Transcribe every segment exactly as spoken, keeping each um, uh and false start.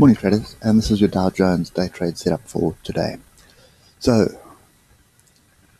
Morning traders, and this is your Dow Jones day trade setup for today. So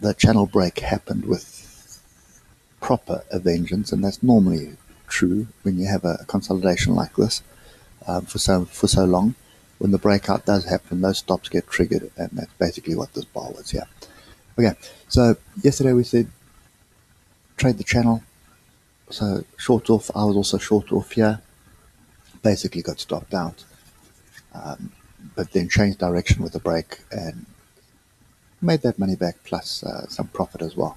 the channel break happened with proper a vengeance, and that's normally true when you have a consolidation like this um, for so for so long. When the breakout does happen, those stops get triggered, and that's basically what this bar was here. Okay, so yesterday we said trade the channel, so short off. I was also short off here, basically got stopped out. Um, but then changed direction with the break and made that money back, plus uh, some profit as well.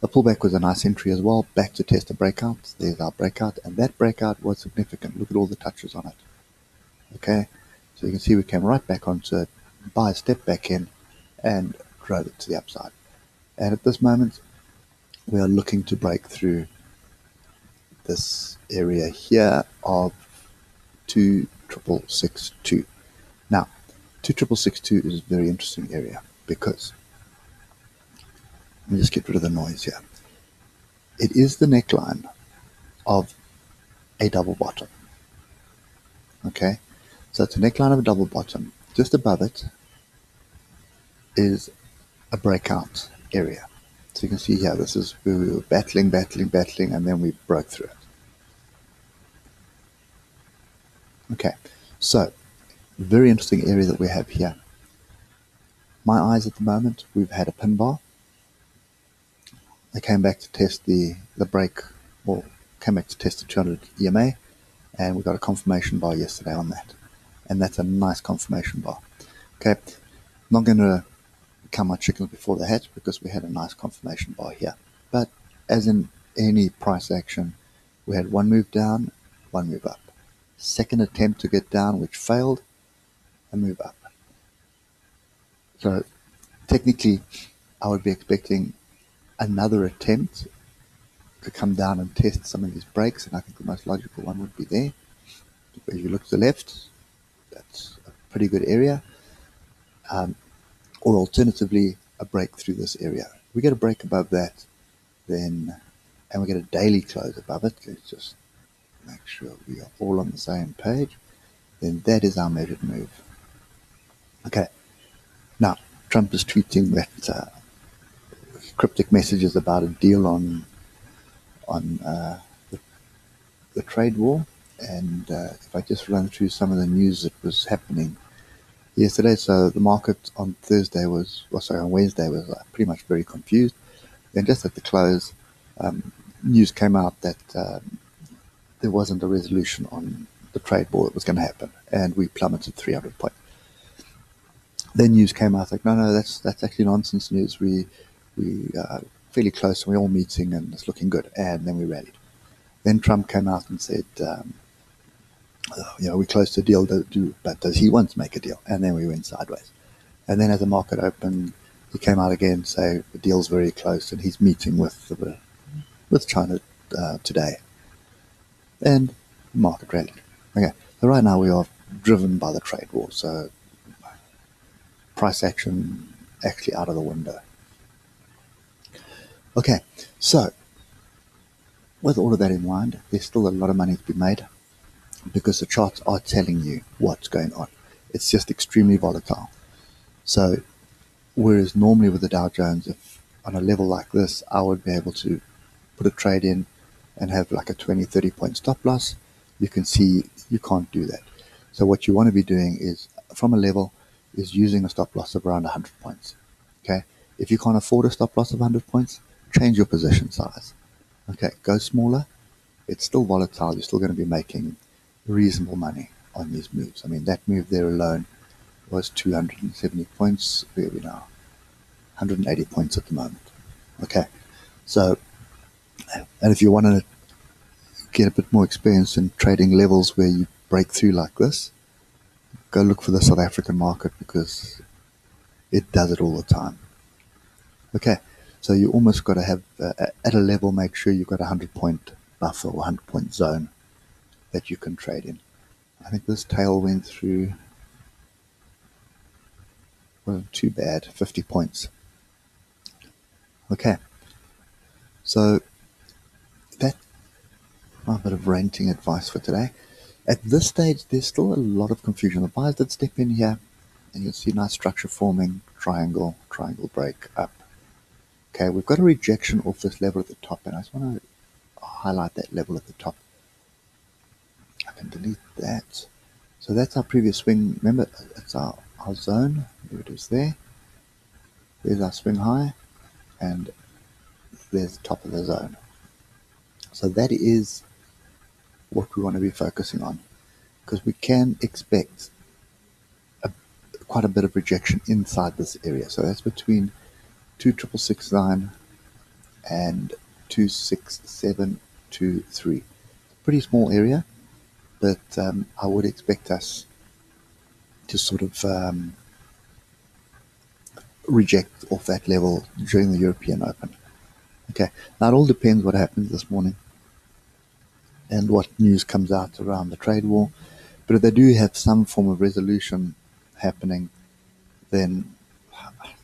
The pullback was a nice entry as well, back to test the breakout. There's our breakout, and that breakout was significant. Look at all the touches on it. Okay, so you can see we came right back onto it, buy a step back in, and drove it to the upside. And at this moment, we are looking to break through this area here of two. Triple six two. Now, two triple six two is a very interesting area because let me just get rid of the noise here. It is the neckline of a double bottom. Okay, so it's the neckline of a double bottom. Just above it is a breakout area. So you can see here, this is where we were battling, battling, battling, and then we broke through it. Okay, so very interesting area that we have here. My eyes at the moment, we've had a pin bar. I came back to test the, the break, or came back to test the two hundred E M A, and we got a confirmation bar yesterday on that. And that's a nice confirmation bar. Okay, not going to count my chickens before the hatch because we had a nice confirmation bar here. But as in any price action, we had one move down, one move up. Second attempt to get down, which failed, and move up. So technically, I would be expecting another attempt to come down and test some of these breaks, and I think the most logical one would be there. As you look to the left, that's a pretty good area. Um, or alternatively, a break through this area. If we get a break above that, then, and we get a daily close above it, it's just make sure we are all on the same page, then that is our measured move. Okay, now Trump is tweeting that uh, cryptic messages about a deal on on uh, the, the trade war, and uh, if I just run through some of the news that was happening yesterday. So the market on Thursday was, well, sorry, on Wednesday was uh, pretty much very confused. Then just at the close, um, news came out that um, there wasn't a resolution on the trade war that was going to happen, and we plummeted three hundred points. Then news came out like, no, no, that's that's actually nonsense news. We we are fairly close, and we're all meeting, and it's looking good. And then we rallied. Then Trump came out and said, um, you know, we close to a deal, but does he want to make a deal? And then we went sideways. And then as the market opened, he came out again, say the deal's very close, and he's meeting with the, with China uh, today. And market rally. Okay, so right now we are driven by the trade war, so price action actually out of the window. Okay, so with all of that in mind, there's still a lot of money to be made because the charts are telling you what's going on. It's just extremely volatile. So whereas normally with the Dow Jones, if on a level like this, I would be able to put a trade in and have like a twenty, thirty point stop loss, you can see you can't do that. So what you want to be doing is, from a level, is using a stop loss of around one hundred points. Okay, if you can't afford a stop loss of one hundred points, change your position size. Okay, go smaller. It's still volatile. You're still going to be making reasonable money on these moves. I mean, that move there alone was two hundred seventy points. Where are we now? one hundred eighty points at the moment. Okay, so and if you want to get a bit more experience in trading levels where you break through like this, go look for the South African market because it does it all the time. Okay, so you almost got to have, uh, at a level, make sure you've got a one hundred point buffer or one hundred point zone that you can trade in. I think this tail went through, wasn't too bad, fifty points. Okay, so that, a bit of ranting advice for today. At this stage, there's still a lot of confusion. The buyers did step in here, and you'll see nice structure forming, triangle, triangle break up. Okay, we've got a rejection off this level at the top, and I just want to highlight that level at the top. I can delete that. So that's our previous swing. Remember, it's our, our zone. There it is there. There's our swing high, and there's the top of the zone. So that is what we want to be focusing on, because we can expect a, quite a bit of rejection inside this area. So that's between two six six nine and two six seven two three. Pretty small area, but um, I would expect us to sort of um, reject off that level during the European Open. Okay, now it all depends what happens this morning and what news comes out around the trade war. But if they do have some form of resolution happening, then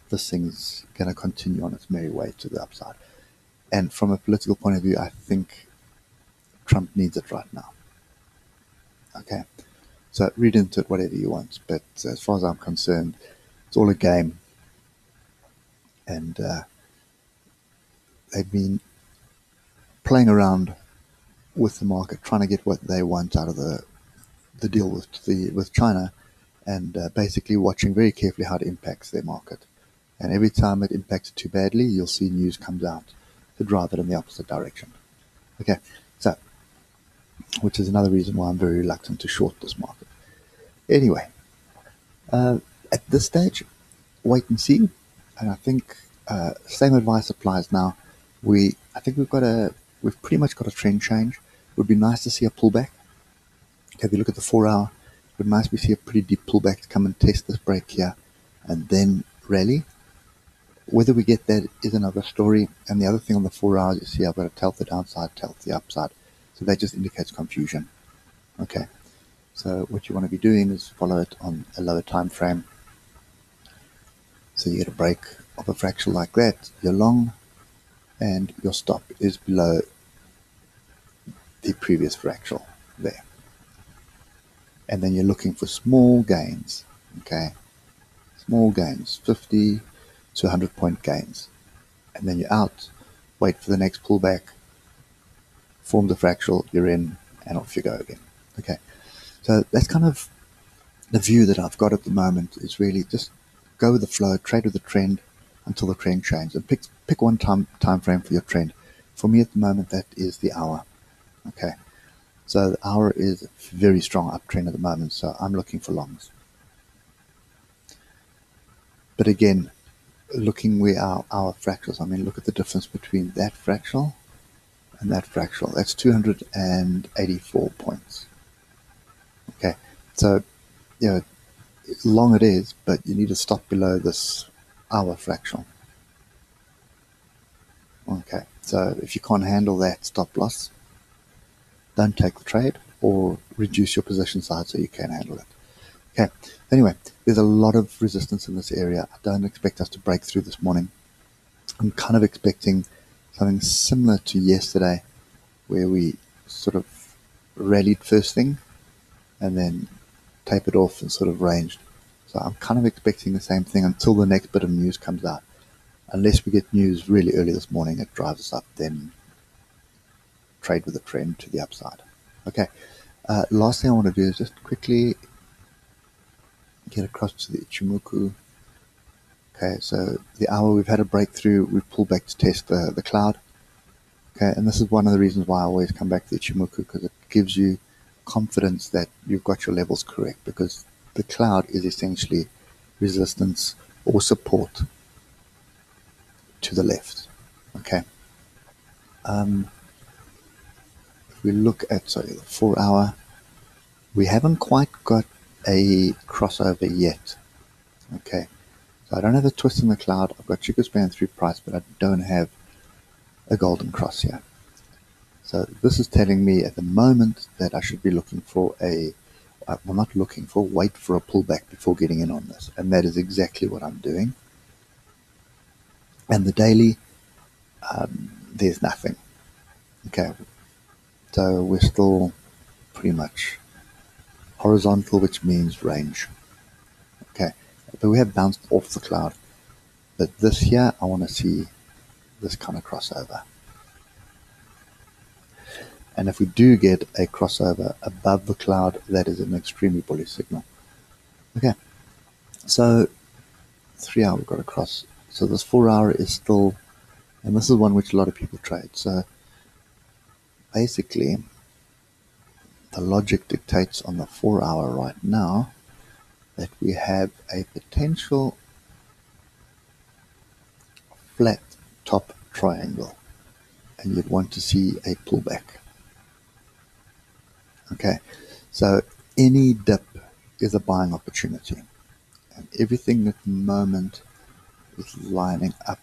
this thing's going to continue on its merry way to the upside. And from a political point of view, I think Trump needs it right now. Okay, so read into it whatever you want. But as far as I'm concerned, it's all a game. And uh, they've been playing around with the market, trying to get what they want out of the the deal with the with China, and uh, basically watching very carefully how it impacts their market. And every time it impacts it too badly, you'll see news comes out to drive it in the opposite direction. Okay, so, which is another reason why I'm very reluctant to short this market. Anyway, uh, at this stage, wait and see. And I think uh, same advice applies now. We, I think we've got a, we've pretty much got a trend change. It would be nice to see a pullback. Okay, if you look at the four hour, it would be nice to see a pretty deep pullback to come and test this break here and then rally. Whether we get that is another story. And the other thing on the four hours, you see I've got a tail to the downside, tail to the upside. So that just indicates confusion. Okay, so what you want to be doing is follow it on a lower time frame. So you get a break of a fractal like that, you're long, and your stop is below the previous fractal there. And then you're looking for small gains, okay? Small gains, fifty to one hundred point gains. And then you're out, wait for the next pullback, form the fractal, you're in, and off you go again, okay? So that's kind of the view that I've got at the moment, is really just go with the flow, trade with the trend until the trend changes, and pick pick one time time frame for your trend. For me at the moment, that is the hour. Okay, so the hour is very strong uptrend at the moment, so I'm looking for longs. But again, looking where our our fractals. I mean, look at the difference between that fractal and that fractal. That's two hundred eighty-four points. Okay, so you know, long it is, but you need to stop below this hour fractional. Okay, so if you can't handle that stop loss, don't take the trade, or reduce your position size so you can handle it. Okay, anyway, there's a lot of resistance in this area. I don't expect us to break through this morning. I'm kind of expecting something similar to yesterday, where we sort of rallied first thing and then tapered off and sort of ranged. So I'm kind of expecting the same thing until the next bit of news comes out. Unless we get news really early this morning, it drives us up, then trade with the trend to the upside. Okay, uh, last thing I want to do is just quickly get across to the Ichimoku. Okay, so the hour, we've had a breakthrough, we've pulled back to test the, the cloud. Okay, and this is one of the reasons why I always come back to the Ichimoku, because it gives you confidence that you've got your levels correct, because the cloud is essentially resistance or support to the left. Okay, um, if we look at, sorry, the four hour, we haven't quite got a crossover yet. Okay, so I don't have a twist in the cloud, I've got Chico span through price, but I don't have a golden cross here. So this is telling me at the moment that I should be looking for a, uh, well, not looking for, wait for a pullback before getting in on this. And that is exactly what I'm doing. And the daily, um, there's nothing. Okay, so we're still pretty much horizontal, which means range. Okay, but we have bounced off the cloud. But this here, I want to see this kind of crossover. And if we do get a crossover above the cloud, that is an extremely bullish signal. Okay, so three hour we've got to cross. So this four hour is still, and this is one which a lot of people trade. So basically, the logic dictates on the four hour right now that we have a potential flat top triangle, and you'd want to see a pullback. Okay, so any dip is a buying opportunity, and everything at the moment is lining up.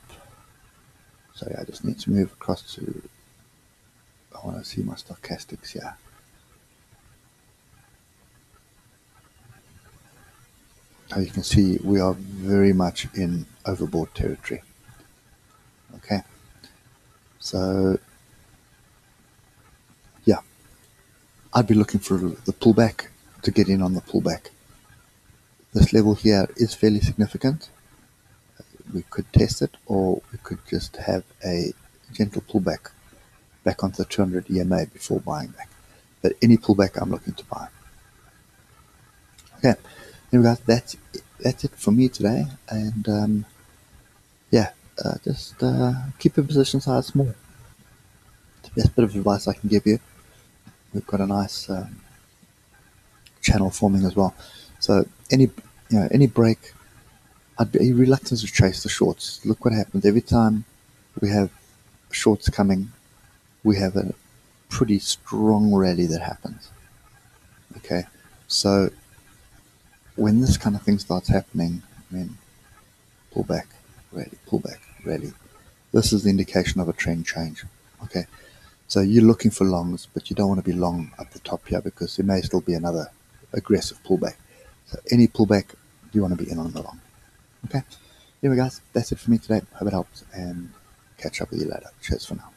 Sorry, I just need to move across to, I want to see my stochastics here. As you can see, we are very much in overbought territory. Okay, so yeah, I'd be looking for the pullback to get in on the pullback. This level here is fairly significant. We could test it, or we could just have a gentle pullback back onto the two hundred E M A before buying back. But any pullback, I'm looking to buy. Okay, anyway guys, that's it, that's it for me today. And um, yeah, uh, just uh, keep your position size small. It's the best bit of advice I can give you. We've got a nice um, channel forming as well. So any you know any break, I'd be reluctant to chase the shorts. Look what happens every time we have shorts coming. We have a pretty strong rally that happens. Okay, so when this kind of thing starts happening, I mean, pull back, rally, pull back, rally. This is the indication of a trend change. Okay, so you're looking for longs, but you don't want to be long up the top here because there may still be another aggressive pullback. So any pullback, you want to be in on the long. Okay, anyway guys, that's it for me today. Hope it helps, and catch up with you later. Cheers for now.